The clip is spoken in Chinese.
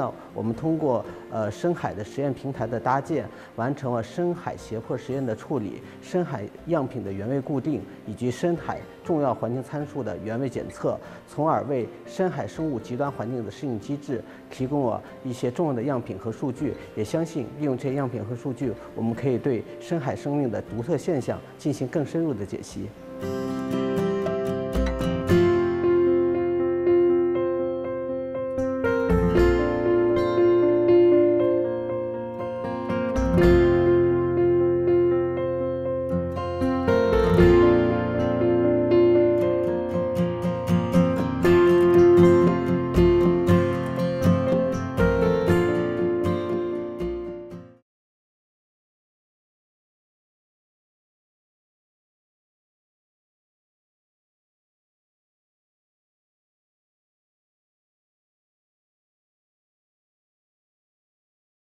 呢，我们通过深海的实验平台的搭建，完成了深海胁迫实验的处理、深海样品的原位固定以及深海重要环境参数的原位检测，从而为深海生物极端环境的适应机制提供了一些重要的样品和数据。也相信利用这些样品和数据，我们可以对深海生命的独特现象进行更深入的解析。